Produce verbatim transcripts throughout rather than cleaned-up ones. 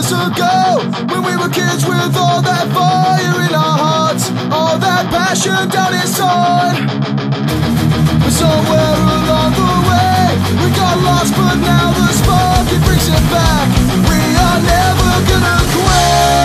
years ago, when we were kids with all that fire in our hearts, all that passion down inside. But somewhere along the way, we got lost, but now the spark, it brings it back. We are never gonna quit.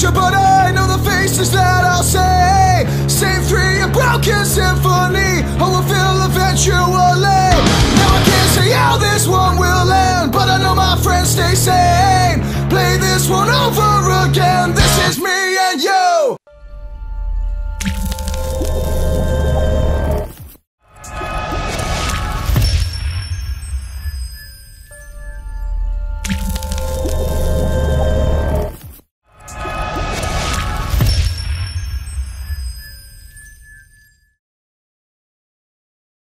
But I know the faces that I'll say. Same three, a broken symphony I will fill eventually. Now I can't say how this one will end, but I know my friends stay sane. Play this one over again.